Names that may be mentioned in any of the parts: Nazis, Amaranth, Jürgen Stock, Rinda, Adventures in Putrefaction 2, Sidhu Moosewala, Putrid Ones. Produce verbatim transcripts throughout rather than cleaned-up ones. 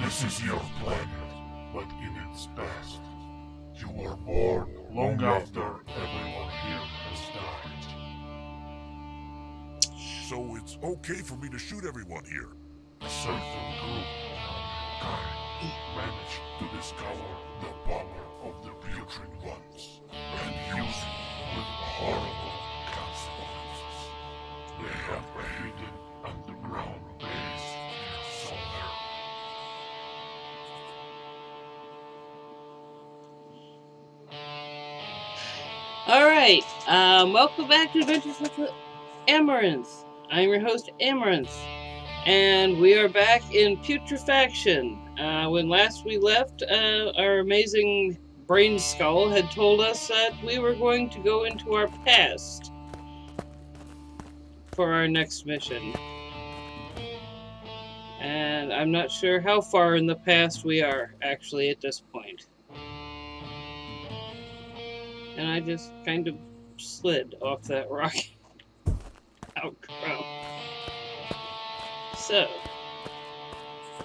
This is your planet, but in its past. You were born long after everyone here has died. So it's okay for me to shoot everyone here? A certain group of kind managed to discover the power of the Putrid Ones, and use it with horrible consequences. They have a hidden underground base here somewhere. Alright, um, welcome back to Adventures with Amaranth. I'm your host, Amaranth, and we are back in Putrefaction. Uh, when last we left, uh, our amazing brain skull had told us that we were going to go into our past for our next mission. And I'm not sure how far in the past we are, actually, at this point. And I just kind of slid off that rocky outcrop. So,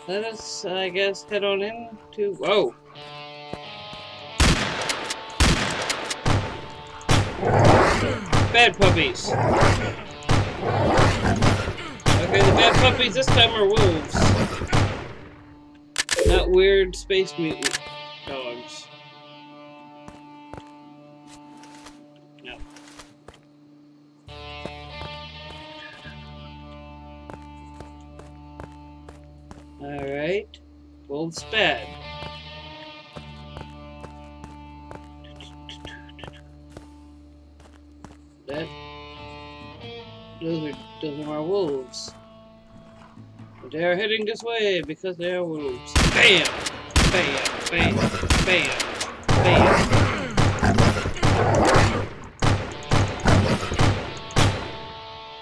let us, I guess, head on in to... Whoa! Bad puppies! Okay, the bad puppies this time are wolves. Not weird space mutant dogs. Alright, wolves bad. That, those are, those are our wolves. They are heading this way because they are wolves. Bam! Bam! Bam! Bam! Bam!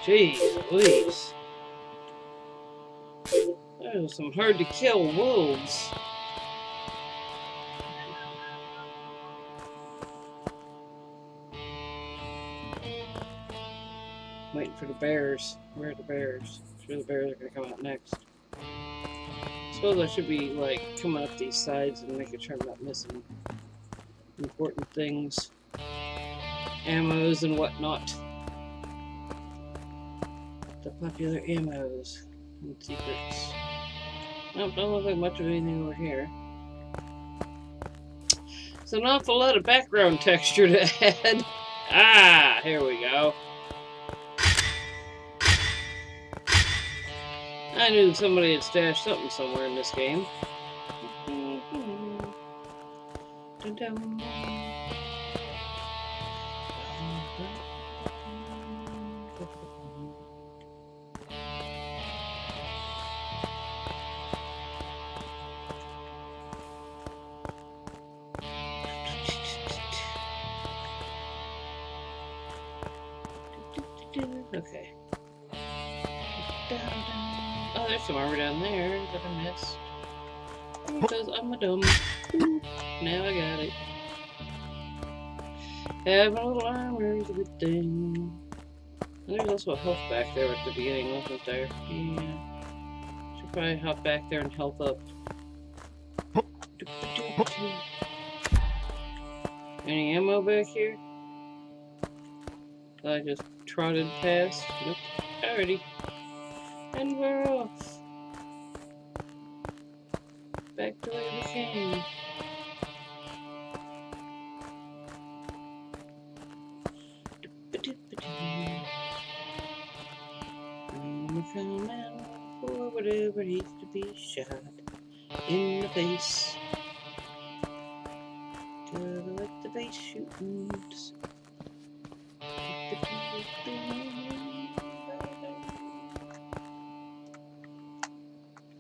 Jeez, please. Some hard to kill wolves. Waiting for the bears. Where are the bears? I'm sure the bears are gonna come out next. I suppose I should be like coming up these sides and making sure I'm not missing important things, ammos and whatnot. The popular ammos and secrets. Nope, don't look like much of anything over here. It's an awful lot of background texture to add. Ah, here we go. I knew somebody had stashed something somewhere in this game. Okay. Oh, there's some armor down there that I missed. Because I'm a dumb. Now I got it. Having a little armor is a good thing. And there's also a health back there at the beginning, wasn't there? Yeah. Should probably hop back there and health up. Any ammo back here? I just trotted past. Nope. Alrighty. And we're off. Back to where we came. I'm coming for whatever needs to be shot in the face. Gotta let the face shoot.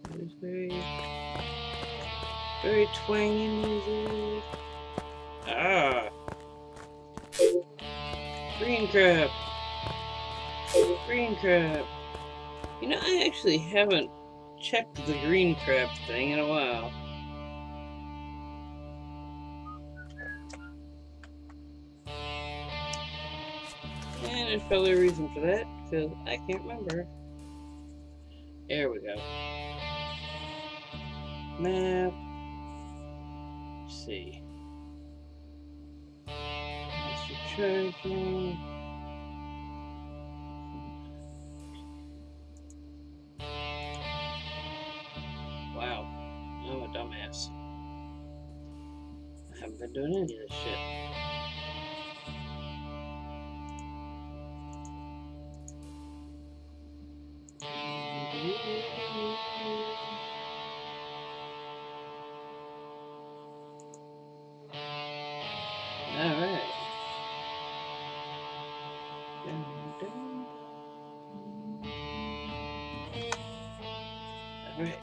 There's very, very twangy music. Ah! Green crab! Green crab! You know, I actually haven't checked the green crab thing in a while. And there's probably a reason for that, because I can't remember. There we go. Map. Let's see. Let's return thing. Wow. I'm a dumbass. I haven't been doing any of this shit. Alright. Alright,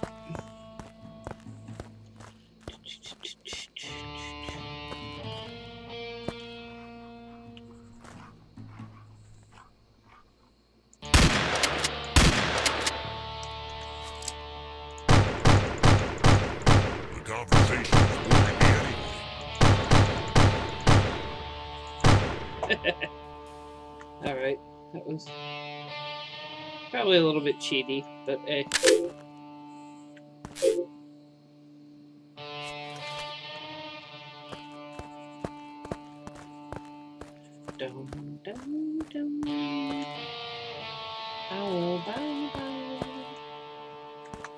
that was probably a little bit cheaty, but hey. Dum dum dum. Oh, bye bye.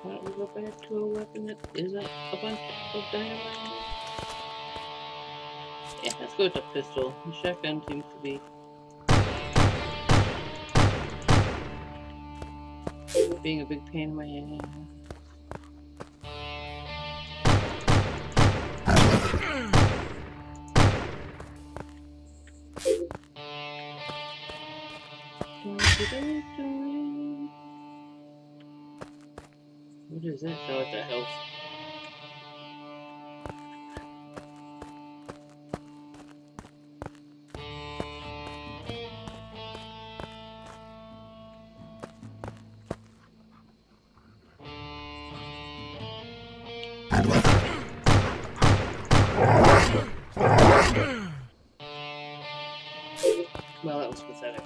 Why don't we go back to a weapon that isn't a bunch of dynamite? Yeah, let's go with the pistol. The shotgun seems to be being a big pain in my ass. What is that? Oh, what the hell? Well, that was pathetic.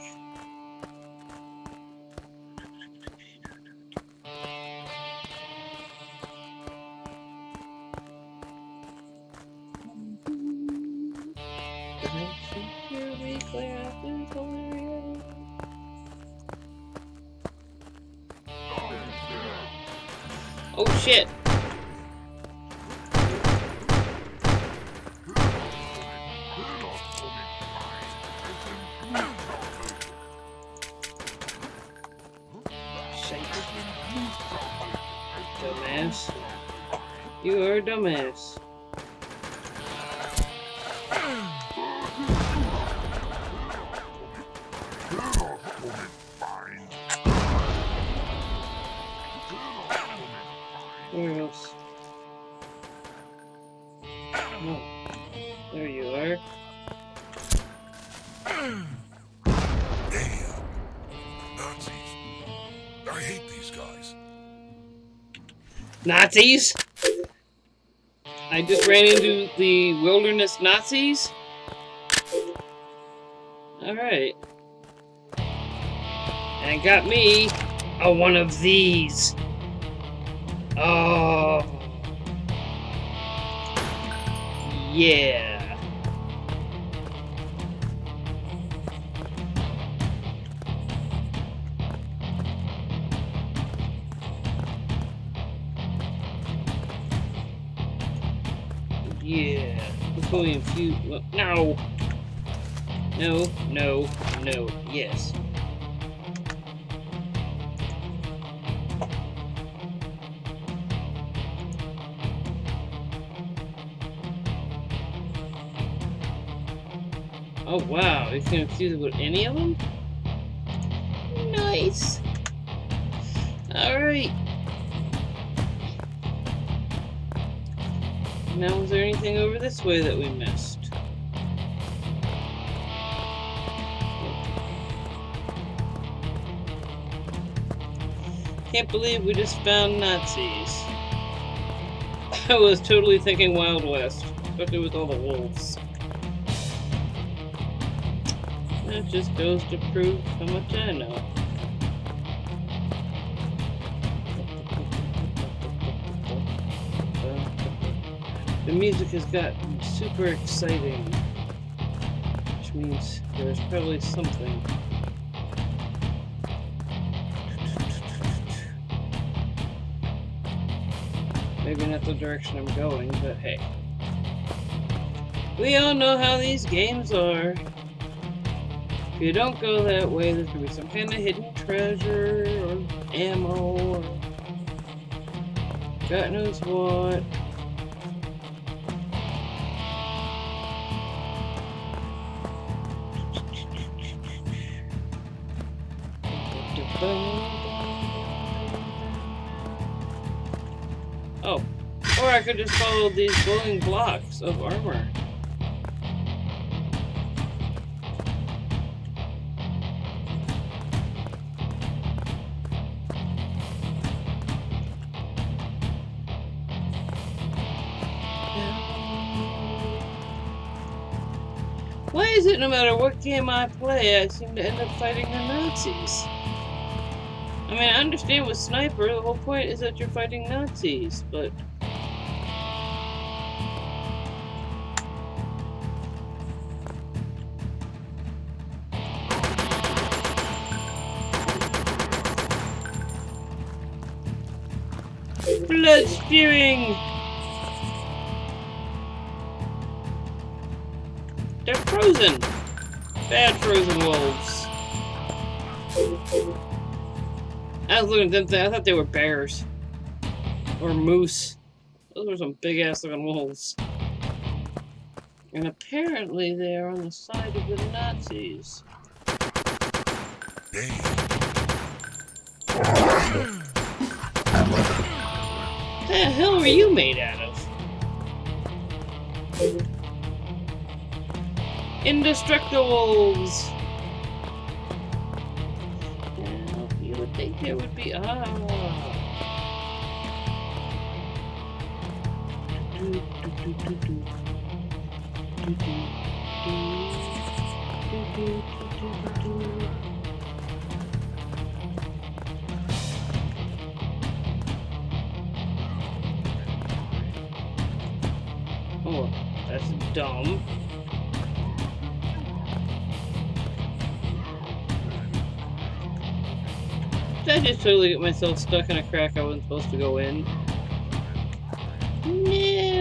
Oh shit! Dumbass. You are a dumbass. Where else? Oh, there you are. Damn. Nazis. I hate these guys. Nazis? I just ran into the wilderness Nazis? Alright. And got me a one of these. Oh, yeah. Yeah. Before we infuse. Well, no! No, no, no, yes. Oh wow, you can infuse it with any of them? Nice! Alright. Now, was there anything over this way that we missed? Can't believe we just found Nazis. I was totally thinking Wild West, especially with all the wolves. That just goes to prove how much I know. The music has gotten super exciting, which means there's probably something. Maybe not the direction I'm going, but hey. We all know how these games are. If you don't go that way, there's gonna be some kind of hidden treasure or ammo or God knows what. Oh, or I could just follow these glowing blocks of armor. Why is it no matter what game I play, I seem to end up fighting the Nazis? I mean, I understand with Sniper, the whole point is that you're fighting Nazis, but... blood spewing! They're frozen! Bad frozen wolves. I was looking at them thing, I thought they were bears. Or moose. Those were some big ass looking wolves. And apparently they are on the side of the Nazis. Damn. What the hell were you made out of? Indestructible wolves! Now, you would think there would be. Ah! Oh, that's dumb. I just totally get myself stuck in a crack I wasn't supposed to go in. No!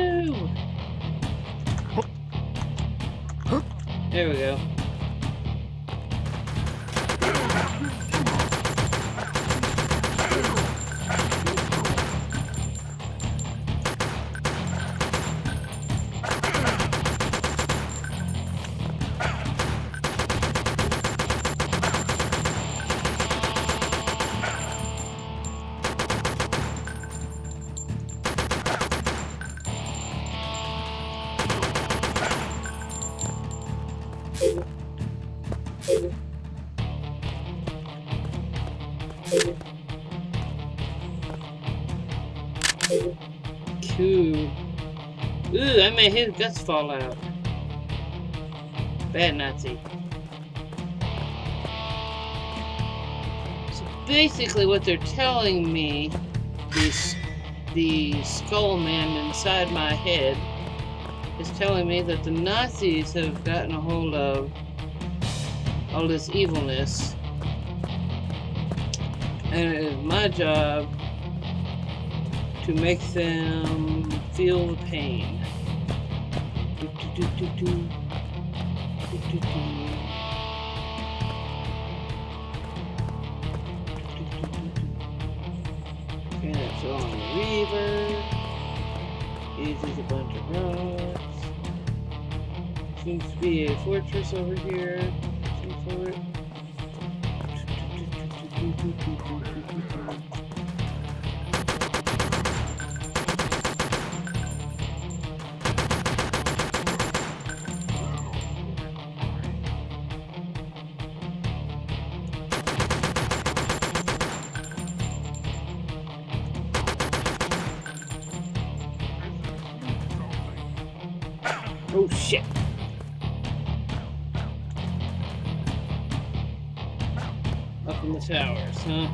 There we go. Cool. Ooh, I made his guts fall out. Bad Nazi. So basically what they're telling me, the, the skull man inside my head is telling me that the Nazis have gotten a hold of all this evilness. And it is my job to make them feel the pain. Do, do, do, do, do. Do, do, do. Do, do, do, do. Okay, that's on the reaver. These is a bunch of rocks. Seems to be a fortress over here. Some sort. Do, do, do, do, do, do, do. Oh shit. Up in the towers, huh?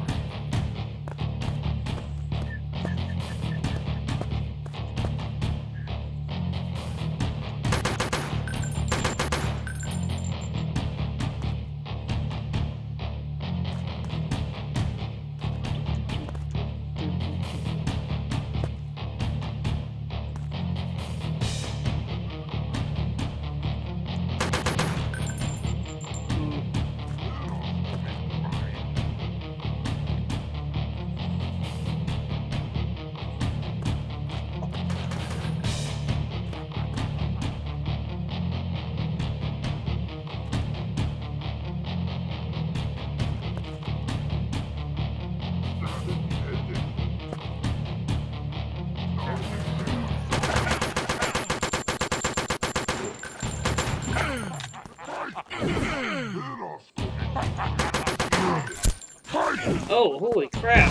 Oh, holy crap!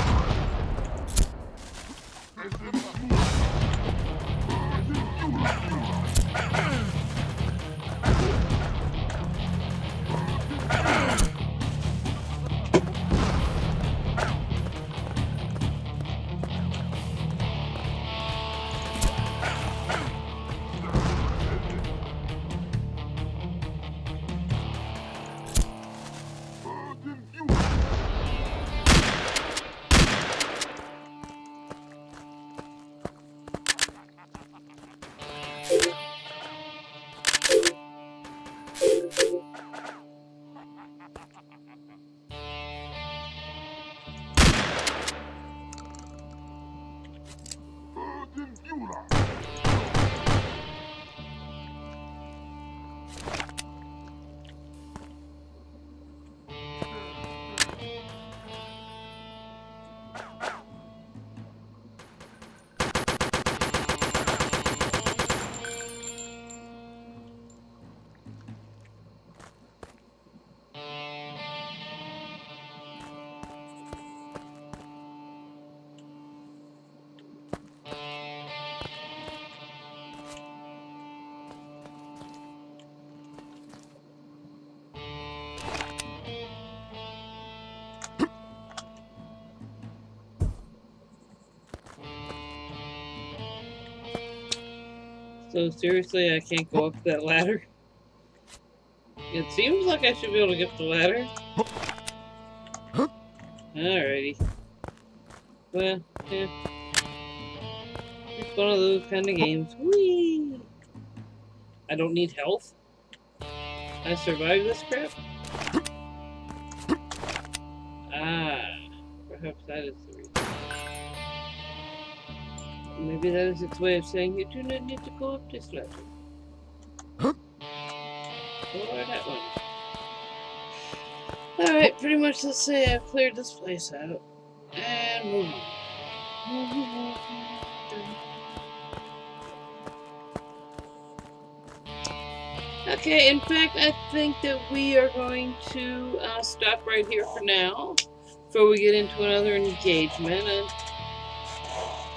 So seriously, I can't go up that ladder? It seems like I should be able to get up the ladder. Alrighty. Well, yeah. It's one of those kind of games. Whee! I don't need health. I survived this crap? Ah. Perhaps that is the reason. Maybe that is its way of saying you do not need to go up this ladder. Huh? Or that one. Alright, pretty much let's say I've cleared this place out. And move on. Okay, in fact, I think that we are going to uh, stop right here for now. Before we get into another engagement. And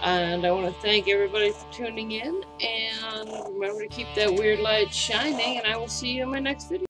And I want to thank everybody for tuning in, and remember to keep that weird light shining, and I will see you in my next video.